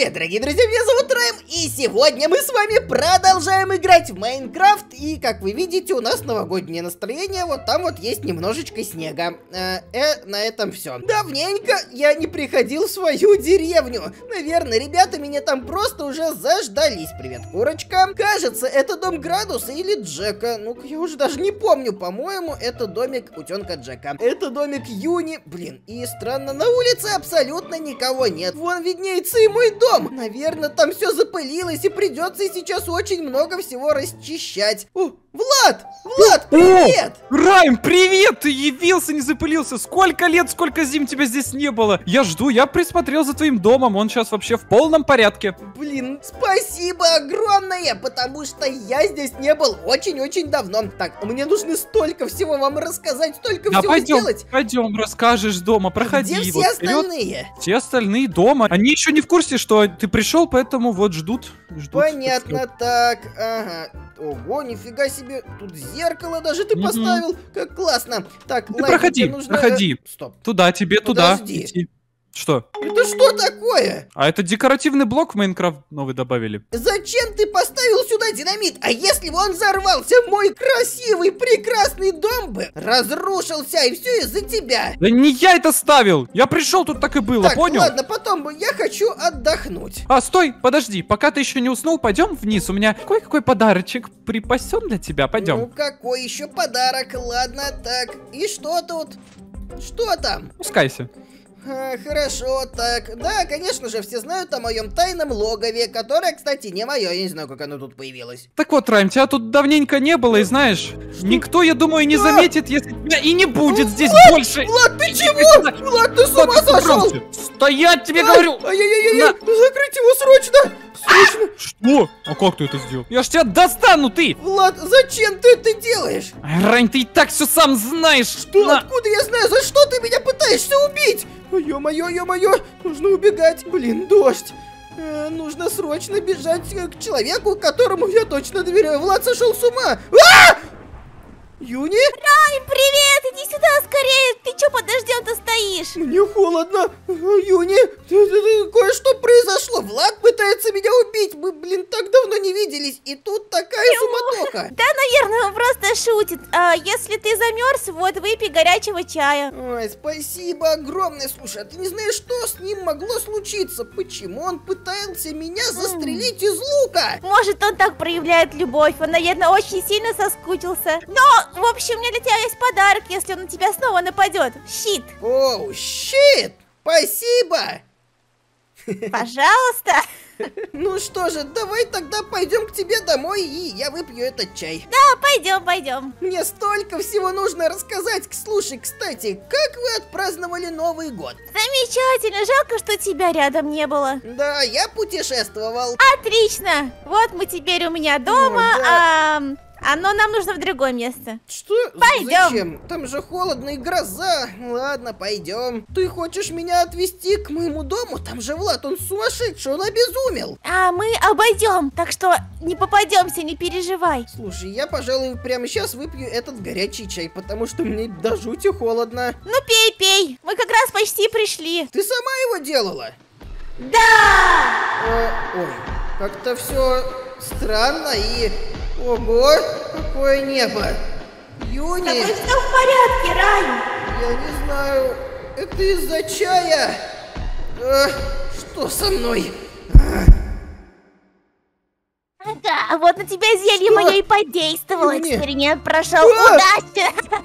Привет, дорогие друзья, меня зовут Райм, и сегодня мы с вами продолжаем играть в Майнкрафт, и, как вы видите, у нас новогоднее настроение, вот там вот есть немножечко снега. На этом все. Давненько я не приходил в свою деревню. Наверное, ребята меня там просто уже заждались. Привет, курочка. Кажется, это дом Градуса или Джека. Ну-ка, я уже даже не помню, по-моему, это домик утенка Джека. Это домик Юни. Блин, и странно, на улице абсолютно никого нет. Вон виднеется и мой дом. Наверное, там все запылилось, и придется сейчас очень много всего расчищать. О, Влад! Влад, привет! О, Райм, привет! Ты явился, не запылился. Сколько лет, сколько зим тебя здесь не было. Я жду, я присмотрел за твоим домом. Он сейчас вообще в полном порядке. Блин, спасибо огромное, потому что я здесь не был очень-очень давно. Так, мне нужно столько всего вам рассказать, столько всего сделать. Пойдем, расскажешь дома, проходи. Где все остальные? Все остальные дома. Они еще не в курсе, что ты пришел, поэтому вот ждут. Понятно, так, ага. Ого, нифига себе, тут зеркало даже ты поставил, как классно. Так, ты проходи. Стоп. Туда, тебе подожди. Туда. Что? Это что такое? А это декоративный блок в Майнкрафт новый добавили. Зачем ты поставил сюда динамит? А если бы он взорвался, мой красивый, прекрасный дом бы разрушился, и все из-за тебя. Да не я это ставил. Я пришел, тут так и было, так, понял? Ладно, потом я хочу отдохнуть. А, стой, подожди, пока ты еще не уснул, пойдем вниз. У меня кое-какой подарочек припасен для тебя, пойдем. Ну, какой еще подарок? Ладно, так, и что тут? Что там? Пускайся. Хорошо, так, да, конечно же, все знают о моем тайном логове, которое, кстати, не мое, я не знаю, как оно тут появилось. Так вот, Райм, тебя тут давненько не было, и знаешь, никто, я думаю, не заметит, если тебя и не будет здесь больше. Влад, ты чего? Влад, ты с ума сошел? Стоять, тебе говорю. Ай-яй-яй-яй, закрыть его срочно. Срочно. Что? А как ты это сделал? Я ж тебя достану, ты. Влад, зачем ты это делаешь? Райм, ты и так все сам знаешь. Что? Откуда я знаю? За что ты меня пытаешься убить? Ё-моё, ё-моё, нужно убегать. Блин, дождь. Нужно срочно бежать к человеку, которому я точно доверяю. Влад сошел с ума. А! Юни? Райм, привет, иди сюда скорее. Ты чё под дождём-то стоишь? Мне холодно. Юни, кое-что произошло. Влад пытается меня убить. Мы, блин, так давно не виделись. И тут такая суматоха. Да, наверное, он просто шутит. А если ты замерз, вот выпей горячего чая. Ой, спасибо огромное. Слушай, а ты не знаешь, что с ним могло случиться? Почему он пытался меня застрелить из лука? Может, он так проявляет любовь. Он, наверное, очень сильно соскучился. Но... в общем, у меня для тебя есть подарок, если он на тебя снова нападет. Щит. О, щит! Спасибо! Пожалуйста. Ну что же, давай тогда пойдем к тебе домой, и я выпью этот чай. Да, пойдем, пойдем. Мне столько всего нужно рассказать. Слушай, кстати, как вы отпраздновали Новый год? Замечательно, жалко, что тебя рядом не было. Да, я путешествовал. Отлично, вот мы теперь у меня дома, но нам нужно в другое место. Что? Пойдем. Зачем? Там же холодно и гроза. Ладно, пойдем. Ты хочешь меня отвезти к моему дому? Там же Влад, он сумасшедший, он обезумел. А мы обойдем, так что не попадемся, не переживай. Слушай, я, пожалуй, прямо сейчас выпью этот горячий чай, потому что мне до жути холодно. Ну пей, пей. Мы как раз почти пришли. Ты сама его делала? Да! Ой, как-то все странно и... Ого, какое небо! Юни! Да все в порядке, Райм! Я не знаю, это из-за чая? Что со мной? Да, вот на тебя зелье мое и подействовало. Юни. Эксперимент прошел удачно!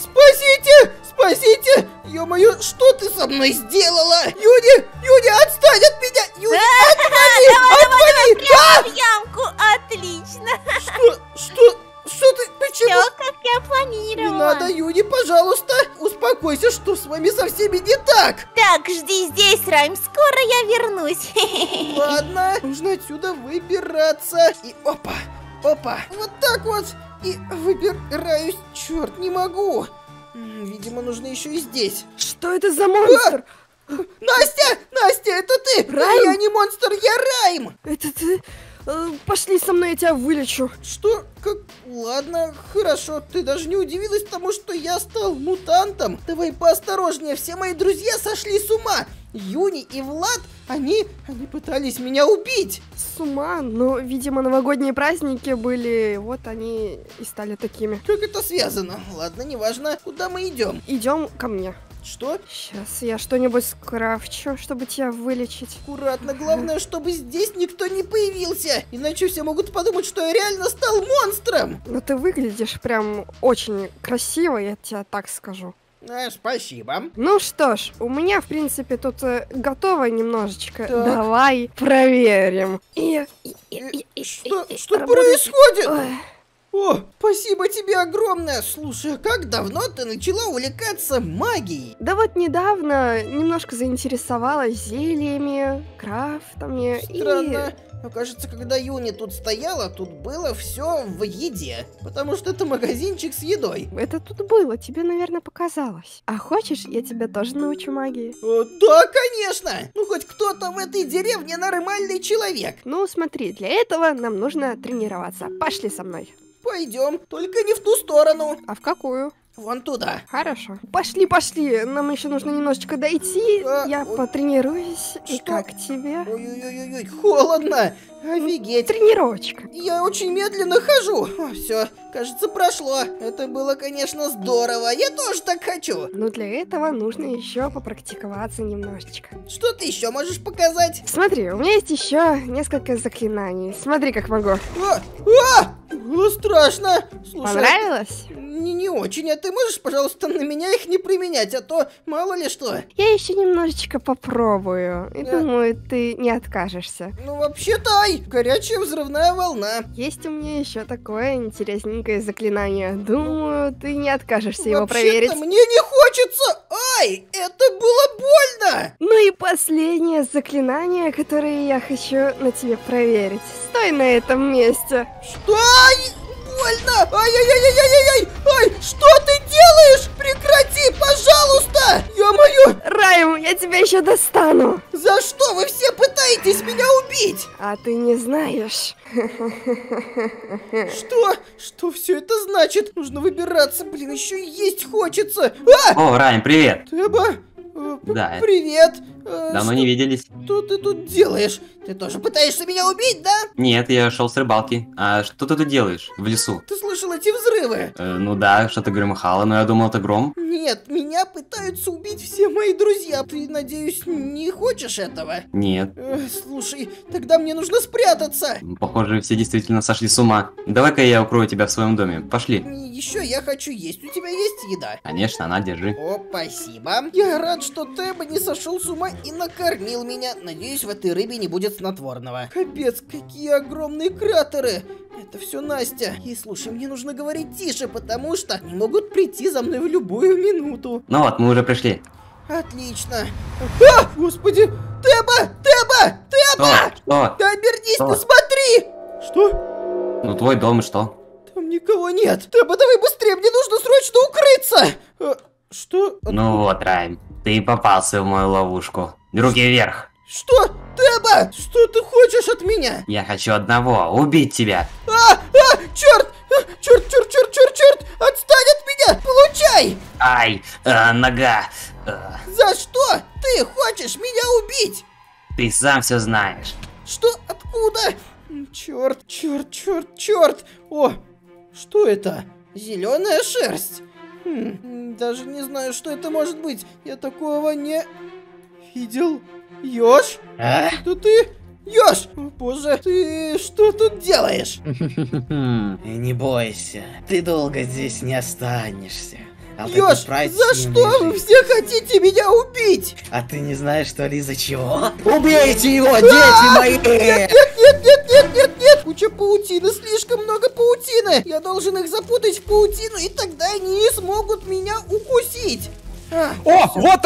Спасите! Спасите! Ё-моё, что ты со мной сделала? Юни! Юни, отстань от меня! Юни, отвали! Отвали! Давай, в ямку! Отлично! Что ты? Почему? Всё, как я планировала. Не надо, Юни, пожалуйста. Успокойся, что с вами со всеми не так. Так, жди здесь, Райм. Скоро я вернусь. Ладно, нужно отсюда выбираться. И опа, опа. Вот так вот. И выбираюсь. Чёрт, не могу. Видимо, нужно еще и здесь. Что это за монстр? А! Настя! Настя, это ты! Райм? Я не монстр, я Райм! Это ты? Пошли со мной, я тебя вылечу. Что? Как? Ладно, хорошо, ты даже не удивилась тому, что я стал мутантом. Давай поосторожнее, все мои друзья сошли с ума. Юни и Влад, они пытались меня убить. С ума? Ну, видимо, новогодние праздники были, вот они и стали такими. Как это связано? Ладно, неважно, куда мы идем? Идем ко мне. Что? Сейчас я что-нибудь скрафчу, чтобы тебя вылечить. Аккуратно, главное, чтобы здесь никто не появился. Иначе все могут подумать, что я реально стал монстром. Но ты выглядишь прям очень красиво, я тебе так скажу. Спасибо. Ну что ж, у меня, в принципе, тут готово немножечко. Так. Давай проверим. Что происходит? Ой. О, спасибо тебе огромное! Слушай, как давно ты начала увлекаться магией? Да вот недавно немножко заинтересовалась зельями, крафтами. Странно. Но кажется, когда Юни тут стояла, тут было все в еде. Потому что это магазинчик с едой. Это тут было, тебе, наверное, показалось. А хочешь, я тебя тоже научу магии? Да, конечно! Ну, хоть кто-то в этой деревне нормальный человек. Ну, смотри, для этого нам нужно тренироваться. Пошли со мной. Пойдем, только не в ту сторону. А в какую? Вон туда. Хорошо. Пошли, пошли. Нам еще нужно немножечко дойти. Я потренируюсь. Что? И как тебе? Ой-ой-ой, холодно. Офигеть. Тренировочка. Я очень медленно хожу. Все, кажется, прошло. Это было, конечно, здорово. Я тоже так хочу. Но для этого нужно еще попрактиковаться немножечко. Что ты еще можешь показать? Смотри, у меня есть еще несколько заклинаний. Смотри, как могу. Ну, страшно. Слушай, понравилось? Не очень. А ты можешь, пожалуйста, на меня их не применять, а то мало ли что. Я еще немножечко попробую. И думаю, ты не откажешься. Ну, вообще-то, горячая взрывная волна. Есть у меня еще такое интересненькое заклинание. Думаю, ты не откажешься его проверить. Мне не хочется. Это было больно. Ну и последнее заклинание, которое я хочу на тебе проверить. Стой на этом месте. Что? Больно! Ай-яй-яй-яй-яй-яй! Ай, что ты делаешь? Прекрати, пожалуйста! Ё-моё! Райм, я тебя еще достану! За что вы все пытаетесь меня убить? А ты не знаешь. Что? Что все это значит? Нужно выбираться, блин, еще и есть хочется. А! О, Райм, привет! Теба? Да. Привет! Давно не виделись. Что ты тут делаешь? Ты тоже пытаешься меня убить, да? Нет, я шел с рыбалки. А что ты тут делаешь в лесу? Ты слышал эти взрывы? Ну да, что-то громыхало, но я думал, это гром. Нет, меня пытаются убить все мои друзья. Ты, надеюсь, не хочешь этого? Нет. Слушай, тогда мне нужно спрятаться. Похоже, все действительно сошли с ума. Давай-ка я укрою тебя в своем доме. Пошли. Еще я хочу есть. У тебя есть еда? Конечно, она, держи. О, спасибо. Я рад, что Теба не сошел с ума и накормил меня. Надеюсь, в этой рыбе не будет снотворного. Капец, какие огромные кратеры. Это все Настя. И слушай, мне нужно говорить тише, потому что они могут прийти за мной в любую минуту. Ну вот, мы уже пришли. Отлично. А, господи, Теба, Теба, Теба! Что? Да обернись, что? Посмотри! Что? Ну твой дом и что? Там никого нет. Теба, давай быстрее, мне нужно срочно укрыться. Что? Ну вот, Райм, ты попался в мою ловушку. Руки вверх. Что? Теба, что ты хочешь от меня? Я хочу одного, убить тебя. Черт! Черт! Отстань от меня! Получай! Ай, нога. За что ты хочешь меня убить? Ты сам все знаешь. Что? Откуда? Черт! О, что это? Зеленая шерсть. Даже не знаю, что это может быть. Я такого не видел. Йош? А? Это ты? Йош! О, боже, ты что тут делаешь? Не бойся, ты долго здесь не останешься. Йош, за что вы все хотите меня убить? А ты не знаешь, что ли, за чего? Убейте его, дети мои! Нет! Куча паутины, слишком много паутины! Я должен их запутать в паутину, и тогда они не смогут меня укусить! О, вот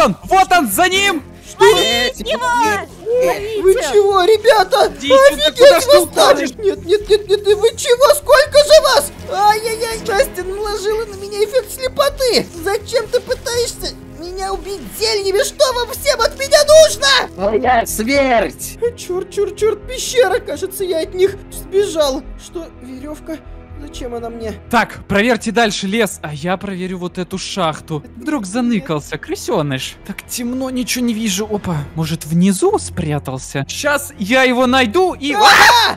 он, за ним! Что? Вы чего, ребята? Офигеть, вы станешь! Нет, вы чего? Сколько же вас? Ай-яй-яй, Настя наложила на меня эффект слепоты. Зачем ты пытаешься меня убить зельями? Что вам всем от меня нужно? Моя смерть! Черт, пещера, кажется, я от них сбежал. Что, веревка? Зачем она мне? Так, проверьте дальше лес, а я проверю вот эту шахту. Вдруг заныкался, крысеныш. Так темно, ничего не вижу. Опа, может внизу спрятался? Сейчас я его найду и...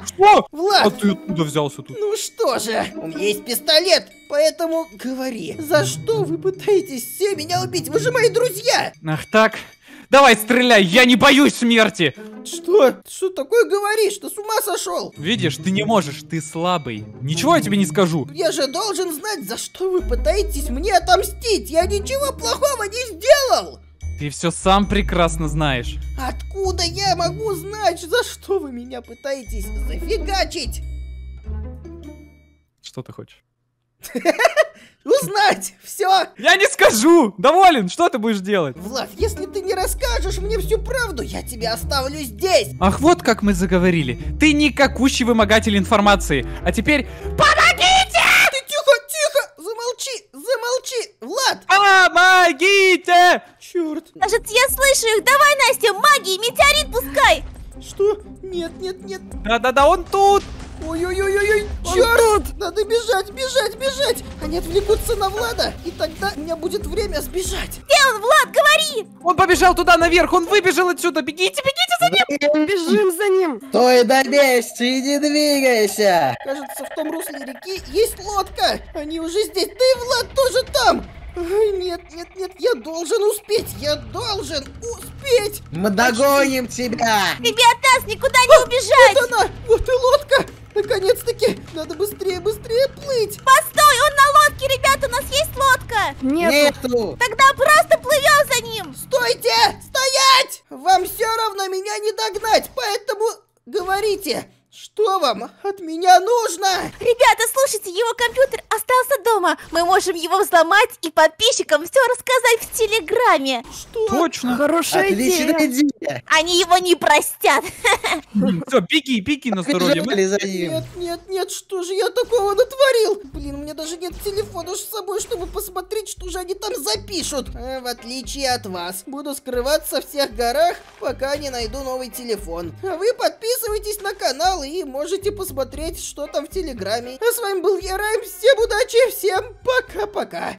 Что? Влад! А ты откуда взялся тут? Ну что же, у меня есть пистолет. Поэтому говори, за что вы пытаетесь все меня убить? Вы же мои друзья! Ах так? Давай стреляй, я не боюсь смерти! Что? Ты что такое говоришь? Ты с ума сошел? Видишь, ты не можешь, ты слабый. Ничего я тебе не скажу. Я же должен знать, за что вы пытаетесь мне отомстить. Я ничего плохого не сделал! Ты все сам прекрасно знаешь. Откуда я могу знать, за что вы меня пытаетесь зафигачить? Что ты хочешь? Узнать! Все! Я не скажу! Доволен! Что ты будешь делать? Влад, если ты не расскажешь мне всю правду, я тебя оставлю здесь! Ах, вот как мы заговорили. Ты никакущий вымогатель информации. А теперь... Помогите! Ты тихо, тихо! Замолчи, замолчи! Влад! Помогите! Черт! Может, я слышу их! Давай, Настя, магии, метеорит пускай! Что? Нет, нет, нет! Да-да-да, он тут! Ой-ой-ой-ой-ой, черт! Надо бежать, бежать, бежать! Они отвлекутся на Влада, и тогда у меня будет время сбежать. Где он, Влад, говори! Он побежал туда наверх, он выбежал отсюда. Бегите, бегите за ним! Бежим за ним! Стой на месте и не двигайся! Кажется, в том русле реки есть лодка. Они уже здесь, да и Влад тоже там! Ой, нет, нет, нет, я должен успеть, я должен успеть! Мы догоним тебя! Тебе от нас никуда не убежать! Вот она, вот и лодка! Наконец-таки! Надо быстрее, быстрее плыть! Постой, он на лодке, ребята! У нас есть лодка! Нету! Тогда просто плывем за ним! Стойте! Стоять! Вам все равно меня не догнать, поэтому говорите, что вам от меня нужно? Ребята, слушайте, его компьютер остался дома. Мы можем его взломать и подписчикам все рассказать в Телеграме. Что? Точно. Хорошая идея. Они его не простят. Все, беги, беги на здоровье. Нет, нет, нет, что же я такого натворил? Блин, у меня даже нет телефона с собой, чтобы посмотреть, что же они там запишут. А, в отличие от вас, буду скрываться в всех горах, пока не найду новый телефон. А вы подписывайтесь на канал и можете посмотреть, что там в Телеграме. А с вами был я, Райм. Всем удачи, всем пока-пока.